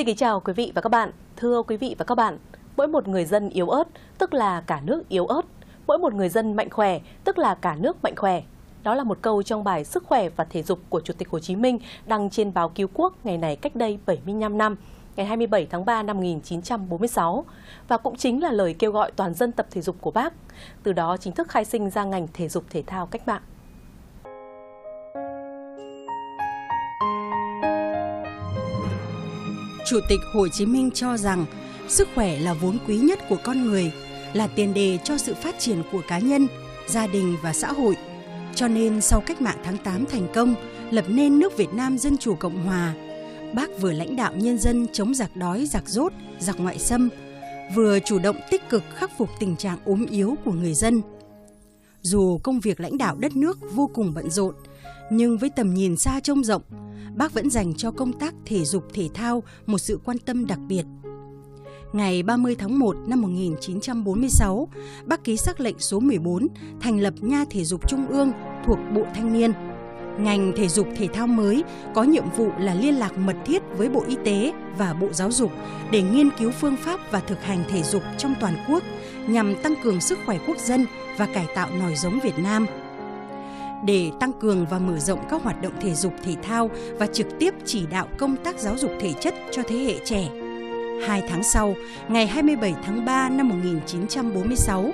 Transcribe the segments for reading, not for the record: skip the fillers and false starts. Xin kính chào quý vị và các bạn. Thưa quý vị và các bạn, mỗi một người dân yếu ớt, tức là cả nước yếu ớt. Mỗi một người dân mạnh khỏe, tức là cả nước mạnh khỏe. Đó là một câu trong bài Sức khỏe và Thể dục của Chủ tịch Hồ Chí Minh đăng trên báo Cứu Quốc ngày này cách đây 75 năm, ngày 27 tháng 3 năm 1946. Và cũng chính là lời kêu gọi toàn dân tập thể dục của bác. Từ đó chính thức khai sinh ra ngành thể dục thể thao cách mạng. Chủ tịch Hồ Chí Minh cho rằng sức khỏe là vốn quý nhất của con người, là tiền đề cho sự phát triển của cá nhân, gia đình và xã hội. Cho nên sau cách mạng tháng 8 thành công, lập nên nước Việt Nam Dân Chủ Cộng Hòa, bác vừa lãnh đạo nhân dân chống giặc đói, giặc dốt, giặc ngoại xâm, vừa chủ động tích cực khắc phục tình trạng ốm yếu của người dân. Dù công việc lãnh đạo đất nước vô cùng bận rộn, nhưng với tầm nhìn xa trông rộng, bác vẫn dành cho công tác thể dục thể thao một sự quan tâm đặc biệt. Ngày 30 tháng 1 năm 1946, bác ký sắc lệnh số 14 thành lập Nha Thể dục Trung ương thuộc Bộ Thanh niên. Ngành thể dục thể thao mới có nhiệm vụ là liên lạc mật thiết với Bộ Y tế và Bộ Giáo dục để nghiên cứu phương pháp và thực hành thể dục trong toàn quốc nhằm tăng cường sức khỏe quốc dân và cải tạo nòi giống Việt Nam. Để tăng cường và mở rộng các hoạt động thể dục thể thao và trực tiếp chỉ đạo công tác giáo dục thể chất cho thế hệ trẻ, 2 tháng sau, ngày 27 tháng 3 năm 1946,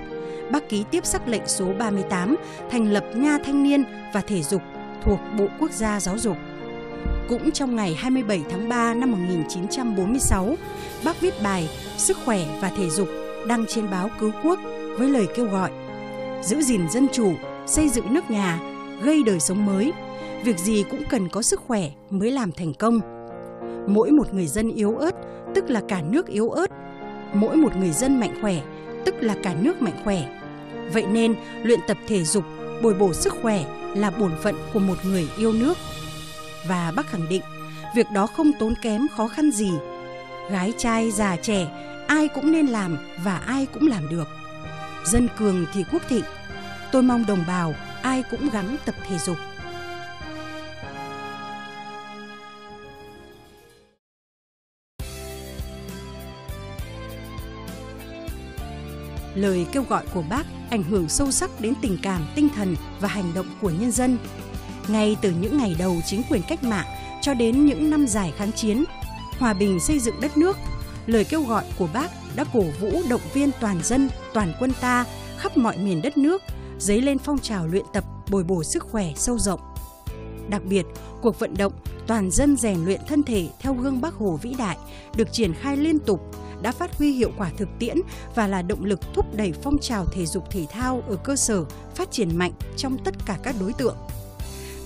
bác ký tiếp sắc lệnh số 38 thành lập Nha Thanh niên và Thể dục thuộc Bộ Quốc gia Giáo dục. Cũng trong ngày 27 tháng 3 năm 1946, bác viết bài Sức khỏe và Thể dục đăng trên báo Cứu Quốc với lời kêu gọi giữ gìn dân chủ, xây dựng nước nhà, gây đời sống mới. Việc gì cũng cần có sức khỏe mới làm thành công. Mỗi một người dân yếu ớt, tức là cả nước yếu ớt. Mỗi một người dân mạnh khỏe, tức là cả nước mạnh khỏe. Vậy nên, luyện tập thể dục, bồi bổ sức khỏe là bổn phận của một người yêu nước. Và bác khẳng định, việc đó không tốn kém khó khăn gì. Gái trai, già trẻ, ai cũng nên làm và ai cũng làm được. Dân cường thì quốc thịnh. Tôi mong đồng bào ai cũng gắng tập thể dục. Lời kêu gọi của bác ảnh hưởng sâu sắc đến tình cảm, tinh thần và hành động của nhân dân. Ngay từ những ngày đầu chính quyền cách mạng cho đến những năm dài kháng chiến, hòa bình xây dựng đất nước, lời kêu gọi của bác đã cổ vũ động viên toàn dân, toàn quân ta khắp mọi miền đất nước, dấy lên phong trào luyện tập bồi bổ sức khỏe sâu rộng. Đặc biệt, cuộc vận động toàn dân rèn luyện thân thể theo gương Bác Hồ vĩ đại được triển khai liên tục, đã phát huy hiệu quả thực tiễn và là động lực thúc đẩy phong trào thể dục thể thao ở cơ sở phát triển mạnh trong tất cả các đối tượng.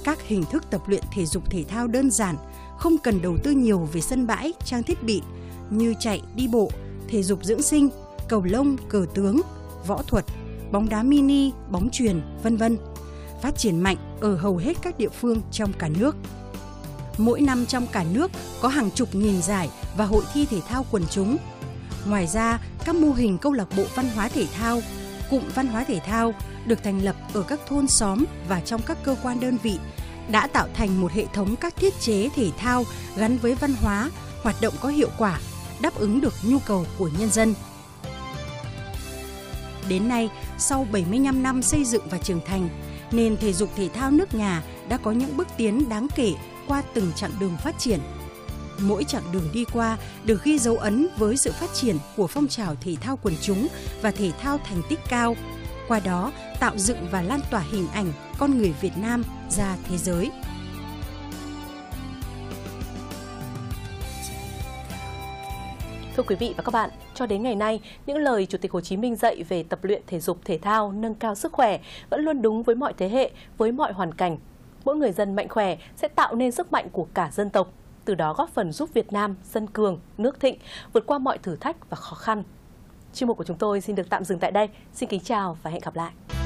Các hình thức tập luyện thể dục thể thao đơn giản, không cần đầu tư nhiều về sân bãi, trang thiết bị như chạy, đi bộ, thể dục dưỡng sinh, cầu lông, cờ tướng, võ thuật, bóng đá mini, bóng chuyền, vân vân, phát triển mạnh ở hầu hết các địa phương trong cả nước. Mỗi năm trong cả nước có hàng chục nghìn giải và hội thi thể thao quần chúng. Ngoài ra, các mô hình câu lạc bộ văn hóa thể thao, cụm văn hóa thể thao được thành lập ở các thôn xóm và trong các cơ quan đơn vị đã tạo thành một hệ thống các thiết chế thể thao gắn với văn hóa, hoạt động có hiệu quả, đáp ứng được nhu cầu của nhân dân. Đến nay, sau 75 năm xây dựng và trưởng thành, nền thể dục thể thao nước nhà đã có những bước tiến đáng kể qua từng chặng đường phát triển. Mỗi chặng đường đi qua được ghi dấu ấn với sự phát triển của phong trào thể thao quần chúng và thể thao thành tích cao, qua đó tạo dựng và lan tỏa hình ảnh con người Việt Nam ra thế giới. Thưa quý vị và các bạn, cho đến ngày nay, những lời Chủ tịch Hồ Chí Minh dạy về tập luyện thể dục thể thao, nâng cao sức khỏe vẫn luôn đúng với mọi thế hệ, với mọi hoàn cảnh. Mỗi người dân mạnh khỏe sẽ tạo nên sức mạnh của cả dân tộc, từ đó góp phần giúp Việt Nam dân cường, nước thịnh, vượt qua mọi thử thách và khó khăn. Chuyên mục của chúng tôi xin được tạm dừng tại đây. Xin kính chào và hẹn gặp lại!